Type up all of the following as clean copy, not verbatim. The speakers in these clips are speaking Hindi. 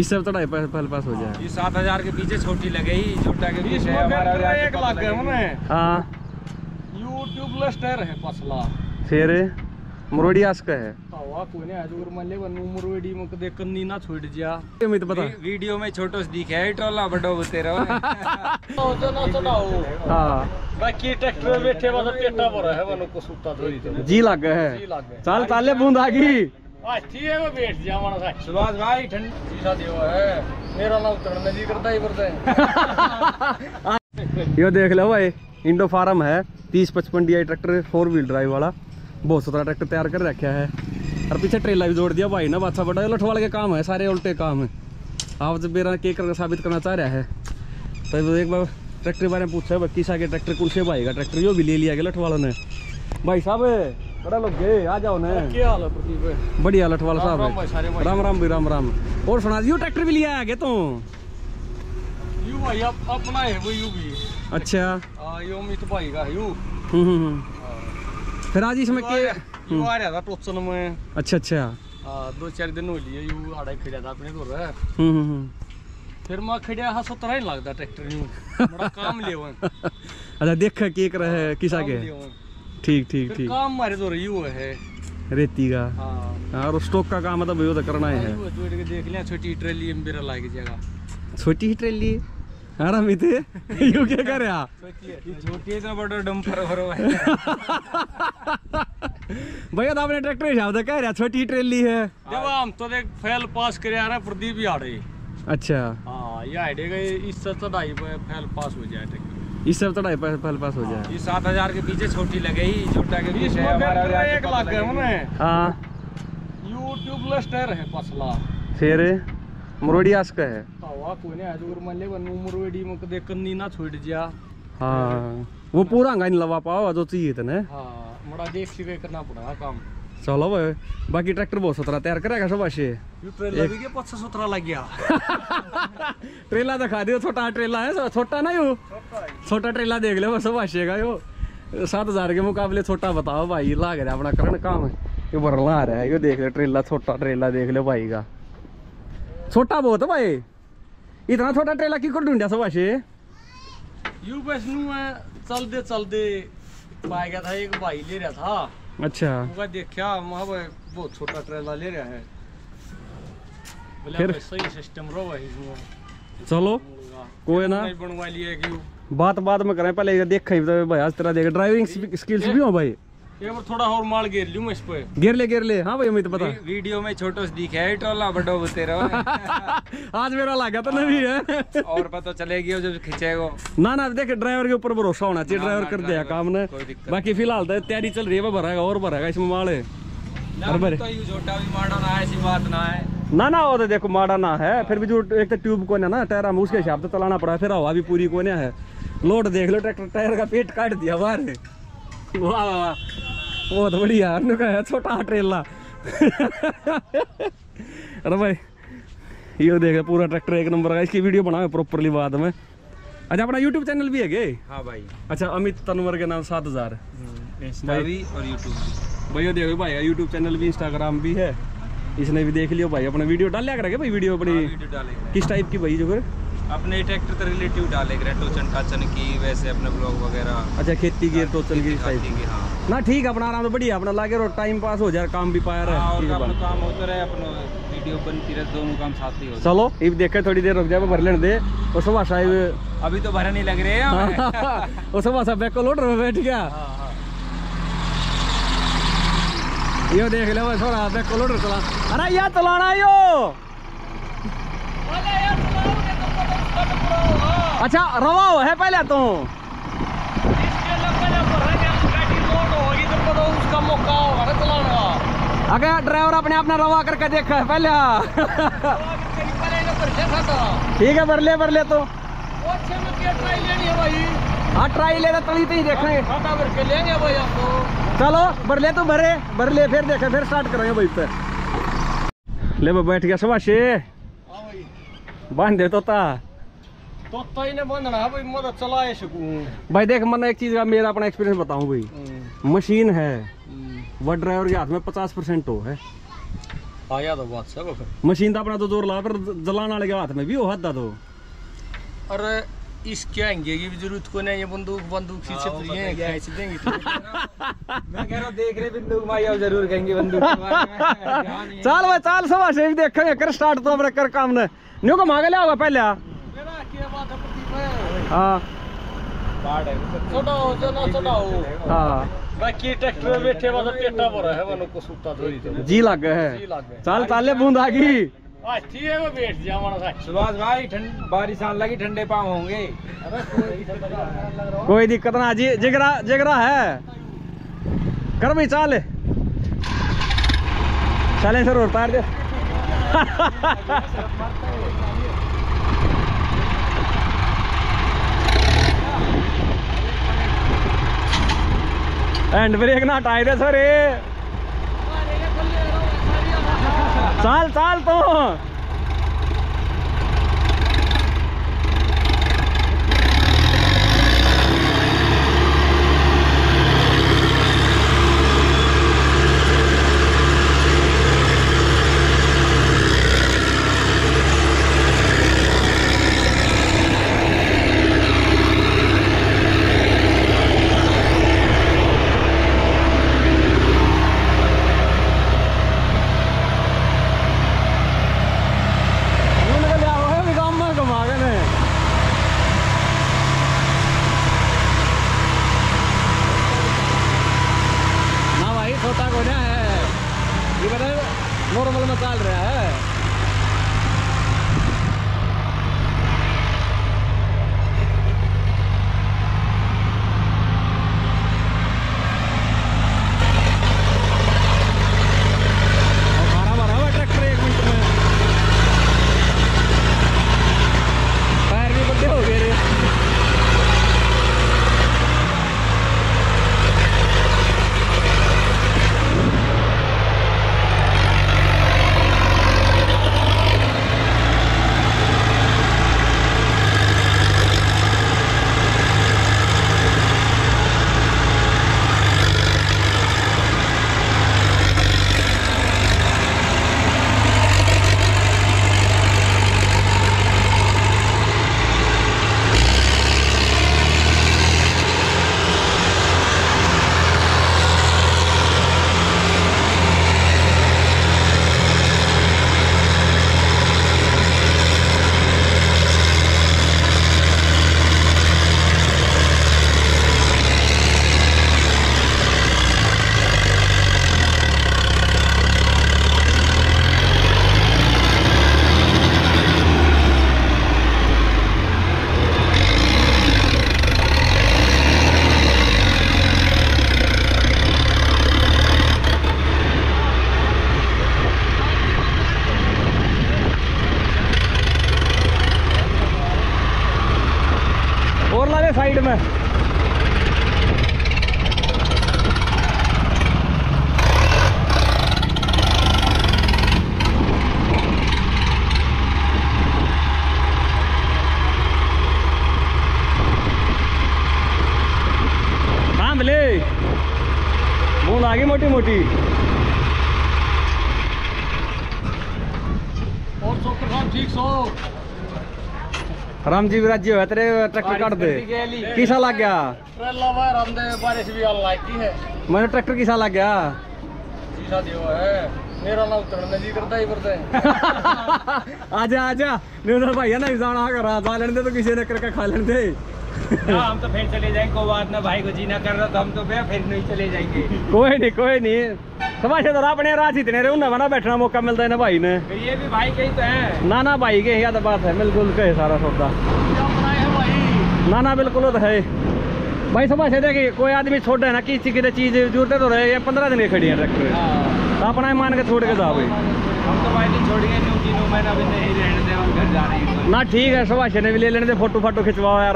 इस सब तो फल पास हो जाए 7,000 के पीछे छोटी लगेगी छोटा के पीछे हमारा 1 लाख है उन्हें। हां YouTube लस्टर है पसला फिर मुरवडी आस का है तवा कोने आजूर मले बन मुरवडी मक दे कन्नी ना छोड़ दिया मैं तो पता वीडियो में छोटोस दिखे है टोला बड़ो तेरा तो ना चलाओ। हां बाकी ट्रैक्टर में बैठे बस पेटा भरा है बन को सुता धोई जी लग है चल चले बूंद आ गई अच्छी है वो बैठ जा मानो सा सुभाष भाई ठंडी सा देव है मेरा नाम उतरने जी करता ही करता है। यो देख लो भाई इंडो फार्म है 3055 DI ट्रैक्टर 4 व्हील ड्राइव वाला बहुत सारा ट्रैक्टर तैयार कर रखा है और पीछे ट्रेलर भी जोड़ दिया भाई ना बादशाह बड़ा लठवाल के काम है सारे उल्टे काम है। आप जब मेरा के करके साबित करना चाह रहा है तो एक बार ट्रैक्टर के बारे में पूछा है किसा के ट्रैक्टर कौन से भाई का ट्रैक्टर यो भी ले लिया गया लठवालों ने। भाई साहब बड़ा लोग गए आ जाओ ना क्या हाल है प्रदीप बढ़िया लठवाल साहब राम राम भी राम राम और सुना दियो ट्रैक्टर भी लिया आगे तो यू भाई अपना है वो यू भी अच्छा यो अमित भाई का यू फिर आज इसमें के यू आ रहा था टोचन में अच्छा अच्छा 2-4 दिन हो लिए यू आड़ा खड़ा था अपने तो रहा फिर मैं खड़ा हा 17 लगता ट्रैक्टर यू बड़ा काम लेवन अच्छा देखा के कर है किसा के ठीक ठीक ठीक काम मारे तो यू है रेती का हां और स्टॉक का काम मतलब यो करना है यू जोड़ के देख लिया छोटी ट्रॉली में मेरा लाग जाएगा छोटी ट्रॉली अरे अमित यू क्या कर रहा छोटी तो बड़ा डंपर भरो है भैया आपने ट्रैक्टर हिसाब से कह रहा छोटी ट्रेली है जब हम तो देख फैल पास कर रहा प्रदीप यारे अच्छा हां ये आईडेगा इस सब चढ़ाई पे फैल पास हो जाए ट्रैक्टर इस सब चढ़ाई पे फैल पास हो जाए ये 7,000 के पीछे छोटी लगेगी छोटा के पीछे हमारा 1 लाख है उन्हें। हां YouTube लस्टर है पसला फिर मुरवडी आस का है तवा कोने आजूर मले बन मुरवडी मक दे कन्नी ना छोड़ दिया। हां वो पूरा गाइन लवा पाओ जो चाहिए तने। हां मोड़ा देख के करना पड़ा काम चलो भाई बाकी ट्रैक्टर बहुत 17 तैयार करेगा सबाशे ये ट्रेलर भी के 517 लग गया ट्रेलर दिखा दियो छोटा ट्रेलर है छोटा ना यो छोटा ट्रेलर देख ले बस सबाशे का यो 7,000 के मुकाबले छोटा बताओ भाई लाग रहा अपना करन काम ये भरला रहा है यो देख ले ट्रेलर छोटा ट्रेलर देख ले भाई का छोटा बहुत है भाई इतना छोटा ट्रेला की कर ढूंढा सबाशे यू बस नु चल दे पाएगा था एक भाई ले रहा था अच्छा वो देखा वहां पे बहुत छोटा ट्रेला ले रहा है फिर सही सिस्टम रो है इसमें चलो कोई ना बनवा लिया क्यों बात बात में करें पहले देखा ही भाई आज तेरा देख ड्राइविंग स्किल्स भी हो भाई ये पर थोड़ा और माल घेर लूं मैं इस पे घेर ले। हां भाई अमित पता वीडियो में छोटोस दिखे है टोला बड़ो तेरा आज मेरा लगा तो नहीं है और पता चलेगी वो जब खींचेगा ना देख ड्राइवर के ऊपर भरोसा होना चाहिए ड्राइवर कर देगा काम ने बाकी फिलहाल तो तैयारी चल रही है भराएगा और भराएगा इसमें माल है बराबर तो ये छोटा भी माड़ा ना है ऐसी बात ना है ना वो तो देखो माड़ा ना है फिर भी जो एक तो ट्यूब कोने ना टायर हम उसके हिसाब से चलाना पड़ा फिर हवा भी पूरी कोने है लोड देख लो ट्रैक्टर टायर का पेट काट दिया बाहर वाह वाह बहुत बढ़िया है छोटा ट्रेला अरे भाई ये देख पूरा ट्रैक्टर एक नंबर का इसकी वीडियो बनाओ प्रॉपरली बाद में। अच्छा अपना YouTube चैनल भी है के? हाँ भाई अच्छा अमित तनवर के नाम 7,000 भाई और YouTube भाई देखो भाई YouTube चैनल भी Instagram भी है इसने भी देख लियो भाई अपना वीडियो डाल लिया करेगा भाई वीडियो अपनी किस टाइप की भाई जो कर अपने ट्रैक्टर से रिलेटिव डालेगा टोचन टाचन की वैसे अपने ब्लॉग वगैरह अच्छा खेती की टोचन की टाइप की। हां ना ठीक अपना आराम से बढ़िया अपना लागे और टाइम पास हो जाए काम भी पाया रहे और अपना काम होता रहे अपना वीडियो बनती रहे दोनों काम साथ ही हो चलो ये देखे थोड़ी देर रुक जाओ भर लेने दे और सुबह साहब अभी तो भरा नहीं लग रहे हैं और सुबह साहब बैक लोड में बैठ गया। हां यो देख ले वो थोड़ा बैक लोड चला अरे यार चलाना यो अरे यार अच्छा रवा है पहले तो इसके गाड़ी लोड होगी तो पता उसका मौका होगा ना चलाने का अगर ड्राइवर अपने आप ने रवा करके देखा है पहले ठीक है भर ले तो ट्राई लेनी है भाई हाँ ट्राई ले तो ही देखेंगे भाई आपको चलो भर ले तो भर ले फिर देखे फिर स्टार्ट करेंगे भाई पे ले बैठ गया सबाशे बांध दे तो ने बंधना है भाई मदद चलाए सकूं भाई देख मैंने एक चीज का मेरा अपना एक्सपीरियंस बताऊं भाई मशीन है वो ड्राइवर के हाथ में 50% हो है आया तो व्हाट्सएप मशीन तो अपना तो जोर ला पर जलाने वाले के हाथ में भी हो हद दो। अरे इस क्या हैंगे की जरूरत को नहीं, ये बंदूक बंदूक खींच देंगे। मैं कह रहा देख रहे बंदूक भाई आप जरूर कहेंगे बंदूक चल भाई चल सवा से देखेंगे कर स्टार्ट तो अपने कर काम ने न्यू को मांगे ले होगा पहले। हां बाड़ है छोटा हो ना छोटा हो। हां बाकी ट्रैक्टर बैठे वाला पेटा भरा है वनु को सूता थोड़ी जी लगे है। चल ताले बूंद आ गई अच्छी है वो बैठ जा मानो सा सुभाष भाई ठंड बारिश आने लगी ठंडे पांव होंगे। अरे कोई दिक्कत ना जी जिगरा जिगरा है कर भाई चल चले सर और पार दे एंड ब्रेक ना हटाए दे सर चाल चाल तो साइड में काम ले बोल आगे मोटी मोटी और सो प्रधान ठीक सो राम जी विराज जी है तेरे ट्रैक्टर काट दे किसा लग गया बारिश भी है मैंने ट्रैक्टर किसा लग गया है मेरा ना उतरने जी करता ही करता है आजा आजा नहीं भैया नहीं जाना करा जा लेने दे तो किसी ने करके खा लेने दे हम तो फिर चले जाएंगे कोई बात ना भाई को जीना कर रहा तो हम तो फिर नहीं चले जाएंगे कोई नहीं समझ तो अपने राज इतने रहे उन्हें बना बैठना मौका मिलता है ना भाई ने ये भी भाई के ही तो है ना ना भाई के ही तो बात है बिल्कुल कहे सारा सौदा ना ना बिल्कुल तो है भाई समझ है देखिए कोई आदमी छोड़ है ना किसी की चीज जरूरत तो रहे 15 दिन ही खड़ी है ट्रैक्टर अपना ही मान के छोड़ के जाओ हम तो भाई नहीं छोड़ेंगे ना ठीक है सुभाष ने भी ले लेने दे फोटो फाटो खिंचवाओ यार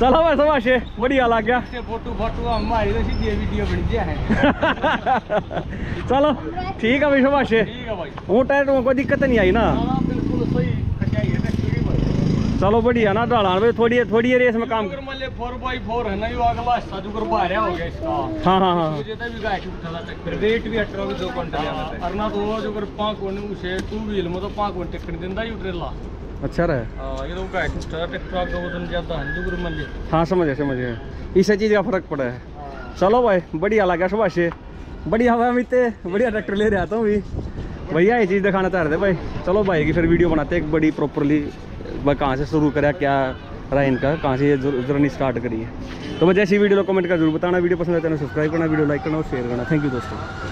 चलो भाई सुभाष बढ़िया लग गया फोटो फाटो हमारी तो सीधी वीडियो बन जाए चलो ठीक है भाई सुभाष वो टायर में कोई दिक्कत नहीं आई ना बिल्कुल सही चलो बढ़िया ना ढालान भाई, थोड़ी रेस में काम 4x4 है ना, अगला हो गया इसका। हाँ हाँ हाँ रेट भी 18 क्विंटल अच्छा रहा है। ये लोग का ट्रैक्टर का वजन ज्यादा है जो गुरु मंदिर। हाँ समझे इसी चीज़ का फर्क पड़ा है। चलो भाई बढ़िया लगा सुभाष से, बढ़िया भाई अमित बढ़िया ट्रैक्टर ले रहा था हूँ भी भैया, ये चीज़ दिखाना चाह रहे थे भाई। चलो भाई की फिर वीडियो बनाते एक बड़ी प्रॉपरली, भाई कहाँ से शुरू करा, क्या रहा इनका, कहाँ से ये जर्नी स्टार्ट करी है। तो भाई जैसी वीडियो कमेंट कर जरूर बताना, वीडियो पसंद आता है सब्सक्राइब करना, वीडियो लाइक करना और शेयर करना। थैंक यू दोस्तों।